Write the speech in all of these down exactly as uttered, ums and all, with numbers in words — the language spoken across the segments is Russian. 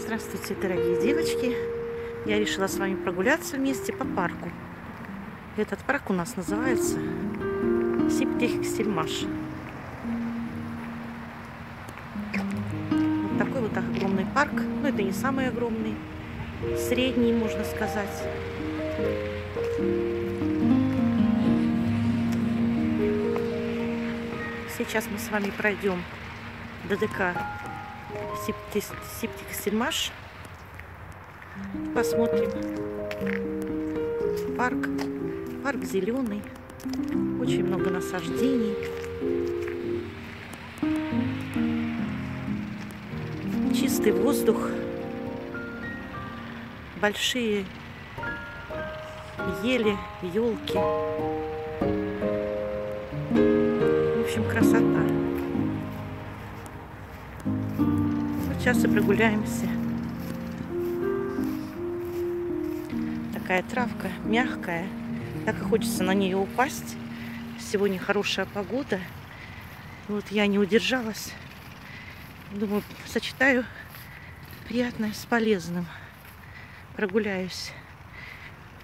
Здравствуйте, дорогие девочки! Я решила с вами прогуляться вместе по парку. Этот парк у нас называется Сиптех Сельмаш. Вот такой вот огромный парк. Но это не самый огромный. Средний, можно сказать. Сейчас мы с вами пройдем ДДК Сиптех Сельмаш. Посмотрим. Парк. Парк зеленый. Очень много насаждений. Чистый воздух. Большие ели, елки. В общем, красота. Сейчас и прогуляемся. Такая травка мягкая. Так и хочется на нее упасть. Сегодня хорошая погода. Вот я не удержалась. Думаю, сочетаю приятное с полезным. Прогуляюсь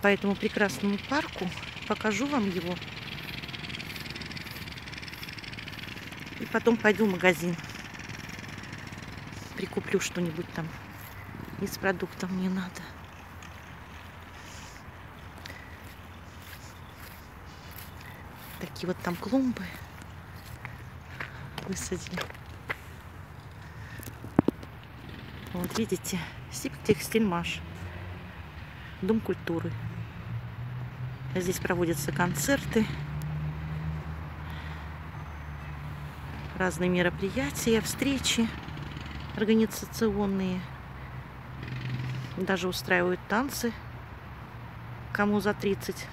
по этому прекрасному парку. Покажу вам его. И потом пойду в магазин. Прикуплю что-нибудь там. Из продуктов мне надо. Такие вот там клумбы высадили. Вот видите, Сиптех Сельмаш. Дом культуры. Здесь проводятся концерты, разные мероприятия, встречи организационные. Даже устраивают танцы, кому за тридцать.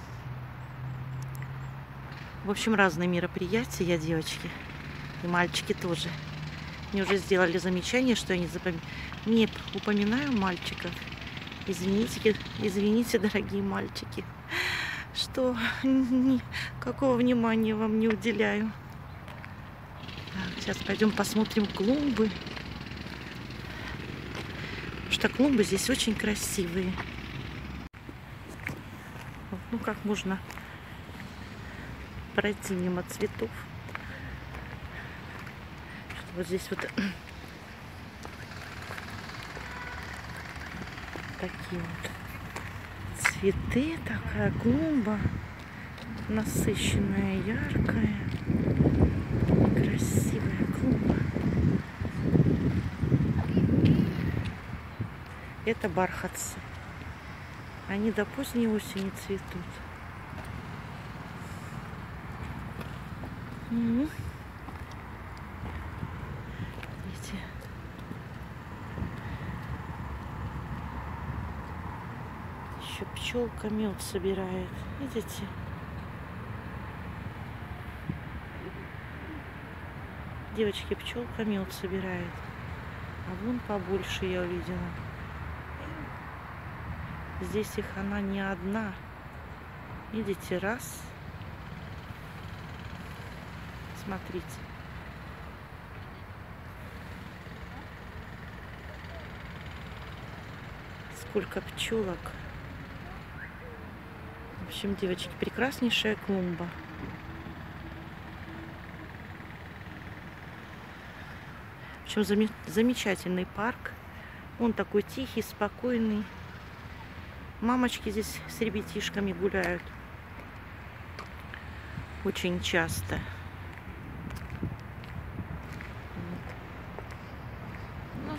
В общем, разные мероприятия, девочки и мальчики тоже. Мне уже сделали замечание, что я не, запом... не упоминаю мальчиков. Извините, извините, дорогие мальчики, что никакого внимания вам не уделяю. Так, сейчас пойдем посмотрим клумбы. Потому что клумбы здесь очень красивые. Ну, как можно пройти мимо цветов. Что вот здесь вот такие вот цветы, такая клумба насыщенная, яркая, красивая клумба. Это бархатцы. Они до поздней осени цветут. Видите, еще пчелка мед собирает. Видите? Девочки, пчелка мед собирает. А вон побольше я увидела. Здесь их она не одна. Видите, раз. Смотрите. Сколько пчелок. В общем, девочки, прекраснейшая клумба. В общем, зам... замечательный парк. Он такой тихий, спокойный. Мамочки здесь с ребятишками гуляют. Очень часто.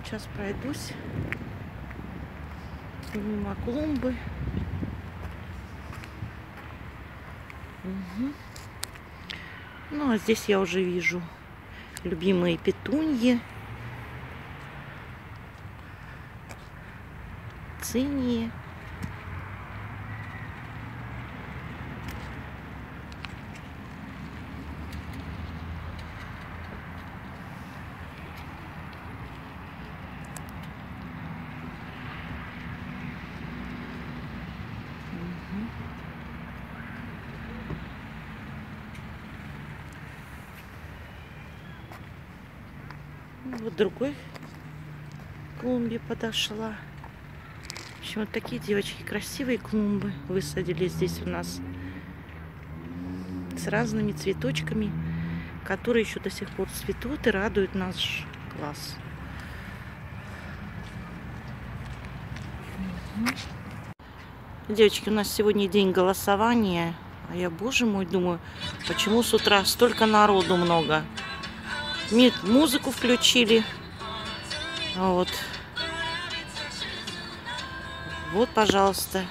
Сейчас пройдусь мимо клумбы. Угу. Ну, а здесь я уже вижу любимые петуньи, цинии. Вот другой клумбе подошла. В общем, вот такие, девочки, красивые клумбы высадили здесь у нас. С разными цветочками, которые еще до сих пор цветут и радуют наш глаз. Девочки, у нас сегодня день голосования. А я, боже мой, думаю, почему с утра столько народу много. Мид, музыку включили. Вот. Вот, пожалуйста.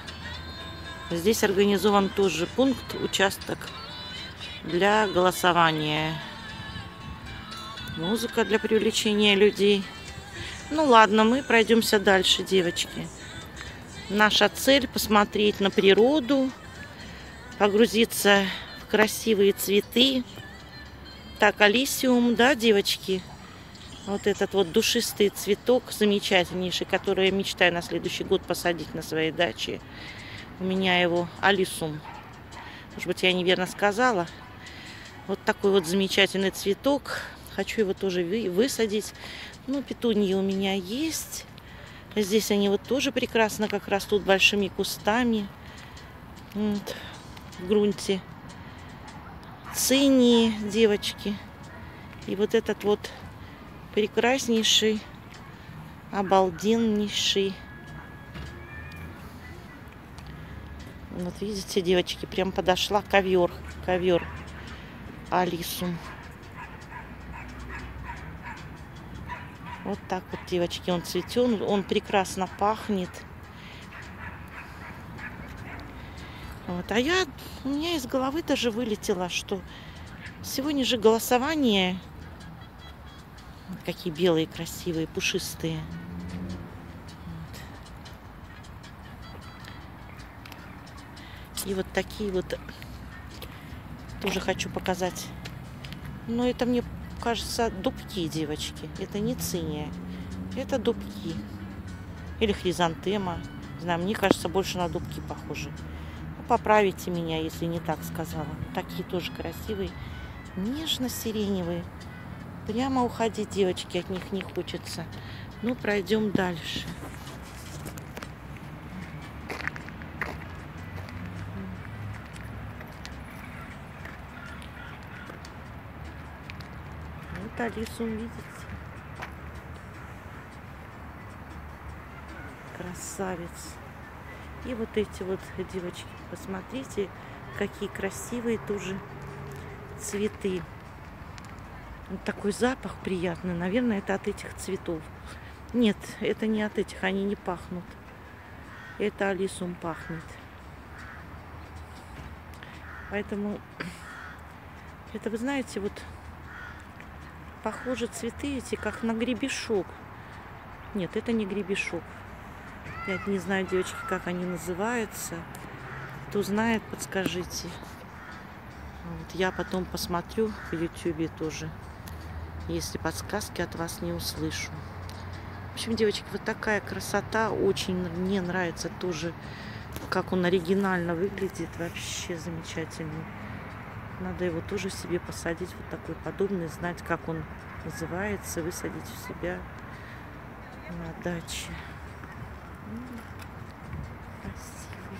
Здесь организован тоже пункт, участок для голосования. Музыка для привлечения людей. Ну ладно, мы пройдемся дальше, девочки. Наша цель — посмотреть на природу, погрузиться в красивые цветы. Так, алисиум, да, девочки? Вот этот вот душистый цветок замечательнейший, который я мечтаю на следующий год посадить на своей даче. У меня его алисум. Может быть, я неверно сказала. Вот такой вот замечательный цветок. Хочу его тоже высадить. Ну, петуньи у меня есть. Здесь они вот тоже прекрасно как растут большими кустами. Вот, в грунте. Цинии, девочки. И вот этот вот прекраснейший, обалденнейший. Вот видите, девочки, прям подошла ковер. Ковер алисум. Вот так вот, девочки, он цветет, он прекрасно пахнет. Вот. А я, у меня из головы даже вылетело, что сегодня же голосование. Вот какие белые, красивые, пушистые. Вот. И вот такие вот тоже хочу показать. Но это мне... кажется, дубки, девочки. Это не циния. Это дубки. Или хризантема. Знаю, мне кажется, больше на дубки похожи. Ну, поправите меня, если не так сказала. Такие тоже красивые. Нежно-сиреневые. Прямо уходить, девочки, от них не хочется. Ну, пройдем дальше. Алисум, видите? Красавец. И вот эти вот, девочки, посмотрите, какие красивые тоже цветы. Вот такой запах приятный. Наверное, это от этих цветов. Нет, это не от этих, они не пахнут. Это алисум пахнет. Поэтому это, вы знаете, вот похоже, цветы эти как на гребешок. Нет, это не гребешок. Я не знаю, девочки, как они называются. Кто знает, подскажите. Вот, я потом посмотрю в ютубе тоже, если подсказки от вас не услышу. В общем, девочки, вот такая красота. Очень мне нравится тоже, как он оригинально выглядит. Вообще замечательный. Надо его тоже себе посадить, вот такой подобный, знать, как он называется, высадить у себя на даче. Красивый.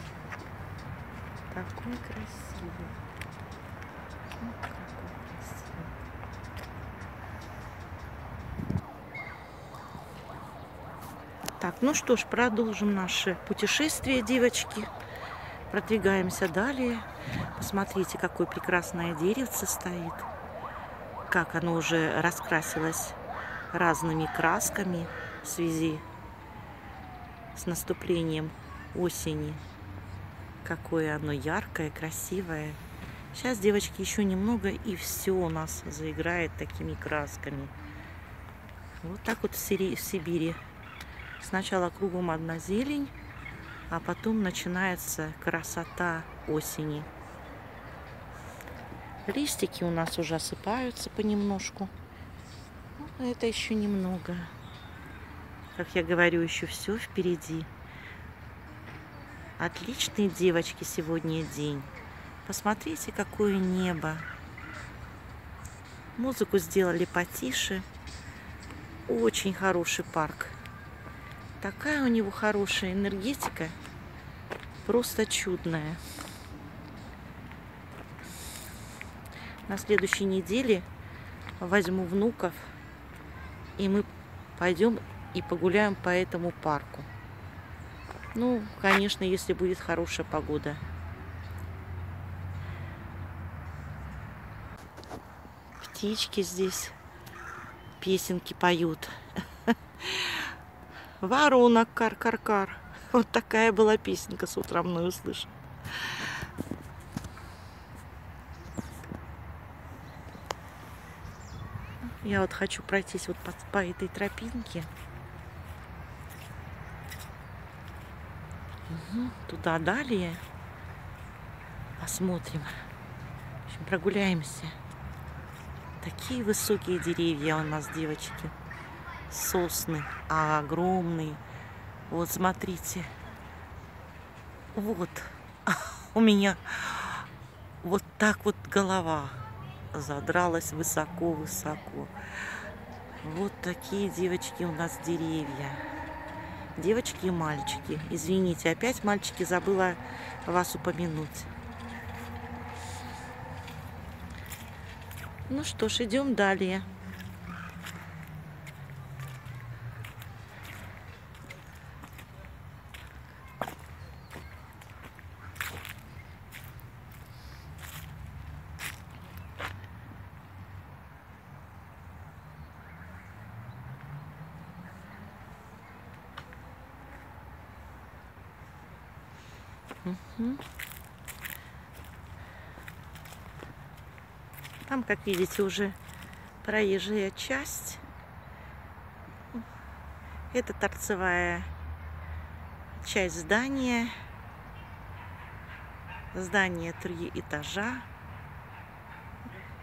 Такой красивый. Вот такой красивый. Так, ну что ж, продолжим наше путешествие, девочки. Продвигаемся далее. Посмотрите, какое прекрасное деревце стоит. Как оно уже раскрасилось разными красками в связи с наступлением осени. Какое оно яркое, красивое. Сейчас, девочки, еще немного, и все у нас заиграет такими красками. Вот так вот в Сибири. Сначала кругом одна зелень, а потом начинается красота осени. Листики у нас уже осыпаются понемножку. Ну, это еще немного. Как я говорю, еще все впереди. Отличные, девочки, сегодня день. Посмотрите, какое небо. Музыку сделали потише. Очень хороший парк. Такая у него хорошая энергетика. Просто чудная. На следующей неделе возьму внуков, и мы пойдем и погуляем по этому парку. Ну, конечно, если будет хорошая погода. Птички здесь песенки поют. Ворона кар-кар-кар. Вот такая была песенка с утра мною услышала. Я вот хочу пройтись вот по, по этой тропинке. Угу, туда далее. Посмотрим. В общем, прогуляемся. Такие высокие деревья у нас, девочки. Сосны огромные. Вот, смотрите. Вот. У меня вот так вот голова задралась высоко-высоко. Вот такие, девочки, у нас деревья. Девочки и мальчики. Извините, опять, мальчики, забыла вас упомянуть. Ну что ж, идем далее. Угу. Там, как видите, уже проезжая часть. Это торцевая часть здания. Здание три этажа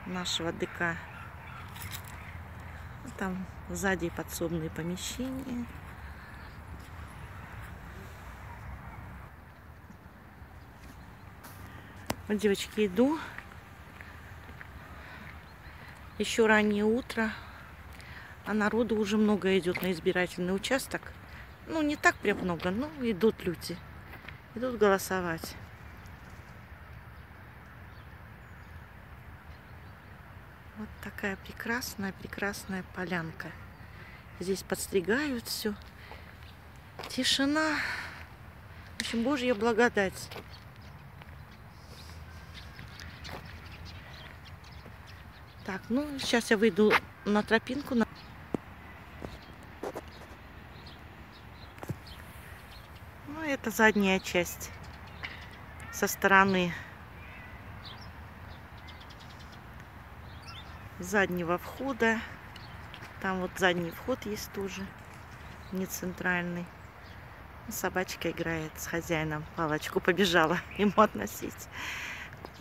нашего ДК. Там сзади подсобные помещения. Вот, девочки, иду. Еще раннее утро, а народу уже много идет на избирательный участок. Ну, не так прям много, но идут люди. Идут голосовать. Вот такая прекрасная-прекрасная полянка. Здесь подстригают все. Тишина. В общем, Божья благодать. Так, ну, сейчас я выйду на тропинку. На... Ну, это задняя часть со стороны заднего входа. Там вот задний вход есть тоже, не центральный. Собачка играет с хозяином, палочку побежала ему относить.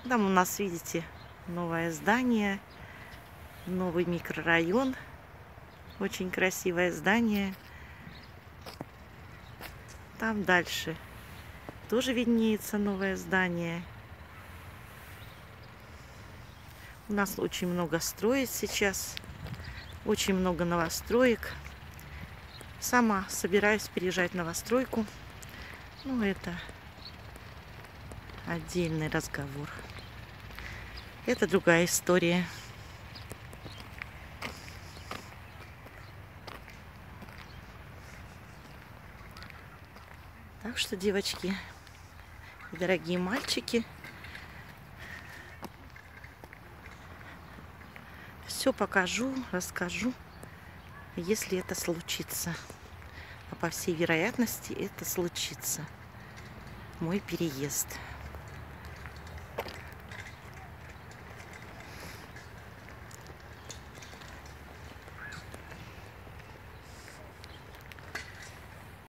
Там у нас, видите, новое здание. Новый микрорайон. Очень красивое здание. Там дальше тоже виднеется новое здание. У нас очень много строит сейчас. Очень много новостроек. Сама собираюсь переезжать в новостройку. Ну, это отдельный разговор. Это другая история. Так что, девочки, дорогие мальчики, все покажу, расскажу, если это случится. А по всей вероятности это случится. Мой переезд.